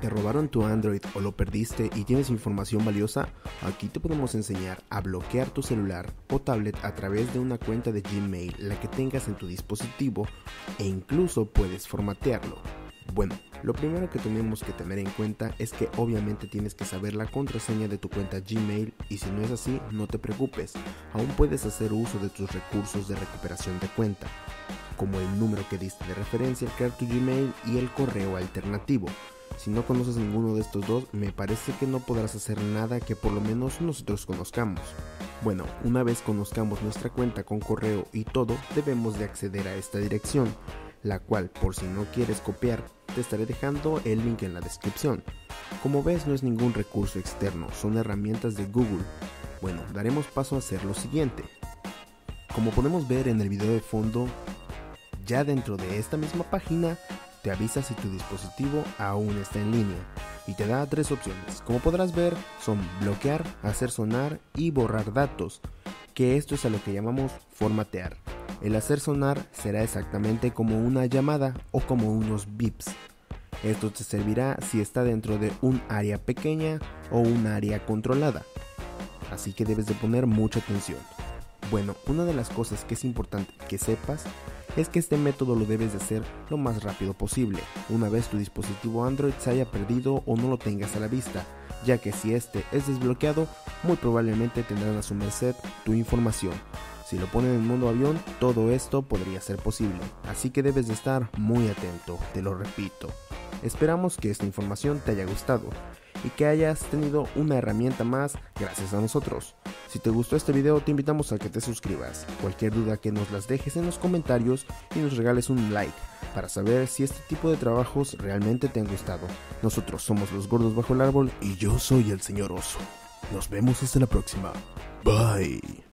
¿Te robaron tu Android o lo perdiste y tienes información valiosa? Aquí te podemos enseñar a bloquear tu celular o tablet a través de una cuenta de Gmail, la que tengas en tu dispositivo, e incluso puedes formatearlo. Bueno, lo primero que tenemos que tener en cuenta es que obviamente tienes que saber la contraseña de tu cuenta Gmail, y si no es así, no te preocupes, aún puedes hacer uso de tus recursos de recuperación de cuenta, como el número que diste de referencia al crear tu Gmail y el correo alternativo. Si no conoces ninguno de estos dos, me parece que no podrás hacer nada que por lo menos nosotros conozcamos. Bueno, una vez conozcamos nuestra cuenta con correo y todo, debemos de acceder a esta dirección, la cual, por si no quieres copiar, te estaré dejando el link en la descripción. Como ves, no es ningún recurso externo, son herramientas de Google. Bueno, daremos paso a hacer lo siguiente. Como podemos ver en el video de fondo, ya dentro de esta misma página, te avisa si tu dispositivo aún está en línea y te da tres opciones. Como podrás ver, son bloquear, hacer sonar y borrar datos, que esto es a lo que llamamos formatear. El hacer sonar será exactamente como una llamada o como unos bips. Esto te servirá si está dentro de un área pequeña o un área controlada, así que debes de poner mucha atención. Bueno, una de las cosas que es importante que sepas es que este método lo debes de hacer lo más rápido posible, una vez tu dispositivo Android se haya perdido o no lo tengas a la vista, ya que si este es desbloqueado, muy probablemente tendrán a su merced tu información. Si lo ponen en modo avión, todo esto podría ser posible, así que debes de estar muy atento, te lo repito. Esperamos que esta información te haya gustado y que hayas tenido una herramienta más gracias a nosotros. Si te gustó este video, te invitamos a que te suscribas. Cualquier duda que nos las dejes en los comentarios y nos regales un like para saber si este tipo de trabajos realmente te han gustado. Nosotros somos Los Gordos Bajo el Árbol y yo soy el Señor Oso. Nos vemos hasta la próxima. Bye.